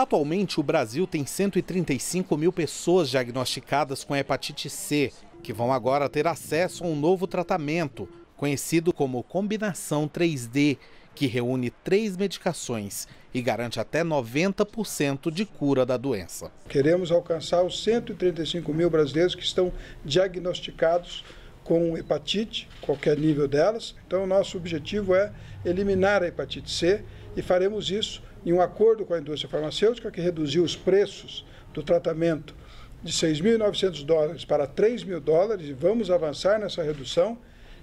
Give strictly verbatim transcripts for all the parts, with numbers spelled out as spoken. Atualmente, o Brasil tem cento e trinta e cinco mil pessoas diagnosticadas com hepatite C, que vão agora ter acesso a um novo tratamento, conhecido como combinação três D, que reúne três medicações e garante até noventa por cento de cura da doença. Queremos alcançar os cento e trinta e cinco mil brasileiros que estão diagnosticados com hepatite, qualquer nível delas. Então, o nosso objetivo é eliminar a hepatite C e faremos isso em um acordo com a indústria farmacêutica, que reduziu os preços do tratamento de seis mil e novecentos dólares para três mil dólares, e vamos avançar nessa redução.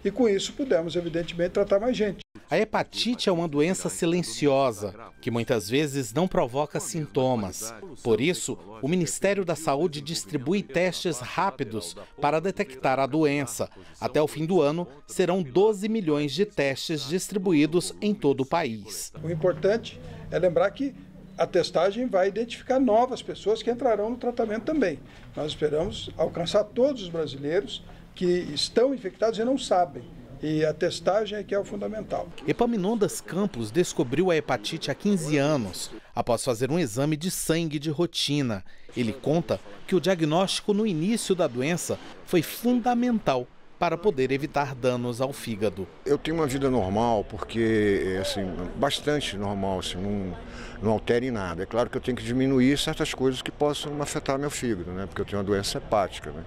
E com isso pudemos, evidentemente, tratar mais gente. A hepatite é uma doença silenciosa, que muitas vezes não provoca sintomas. Por isso, o Ministério da Saúde distribui testes rápidos para detectar a doença. Até o fim do ano, serão doze milhões de testes distribuídos em todo o país. O importante é lembrar que a testagem vai identificar novas pessoas que entrarão no tratamento também. Nós esperamos alcançar todos os brasileiros que estão infectados e não sabem. E a testagem é que é o fundamental. Epaminondas Campos descobriu a hepatite há quinze anos, após fazer um exame de sangue de rotina. Ele conta que o diagnóstico no início da doença foi fundamental para poder evitar danos ao fígado. Eu tenho uma vida normal, porque, assim, bastante normal, assim, não, não altera em nada. É claro que eu tenho que diminuir certas coisas que possam afetar meu fígado, né? Porque eu tenho uma doença hepática, né?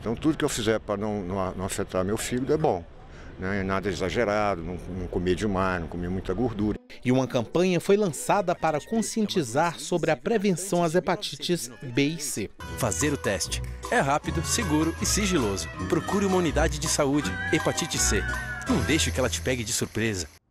Então, tudo que eu fizer para não, não, não afetar meu fígado é bom, né? Nada exagerado, não, não comer demais, não comer muita gordura. E uma campanha foi lançada para conscientizar sobre a prevenção às hepatites B e C. Fazer o teste é rápido, seguro e sigiloso. Procure uma unidade de saúde. Hepatite C. Não deixe que ela te pegue de surpresa.